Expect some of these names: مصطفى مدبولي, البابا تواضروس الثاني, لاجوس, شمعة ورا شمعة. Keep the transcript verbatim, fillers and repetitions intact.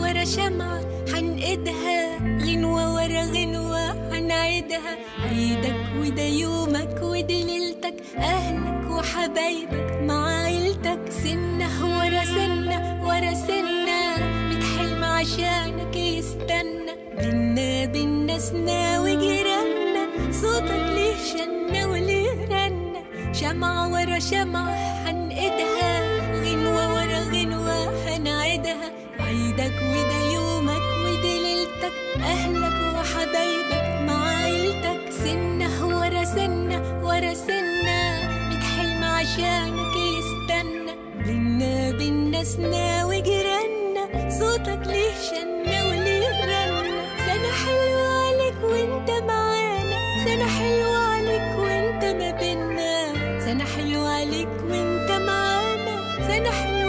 ورا شمعة حنقدها، غنوة ورا غنوة حنعيدها. عيدك وده يومك وده ليلتك، أهلك وحبايبك مع عيلتك. سنة ورا سنة ورا سنة، بتحلم عشانك يستنى. بينا بينا سنا وجيراننا، صوتك ليه شنة وليه رنة. شمعة ورا شمعة حنقدها، غنوة ورا غنوة حنعيدها. عيدك وده يومك وده ليلتك، أهلك وحبايبك مع عيلتك. سنة ورا سنة ورا سنة، بتحلم عشانك يستنى. بينا بينا سنا وجيراننا، صوتك ليه شنة وليه رنة. سنة حلوة عليك وانت معانا، سنة حلوة عليك وانت ما بينا. سنة حلوة عليك وانت معانا، سنة حلوة.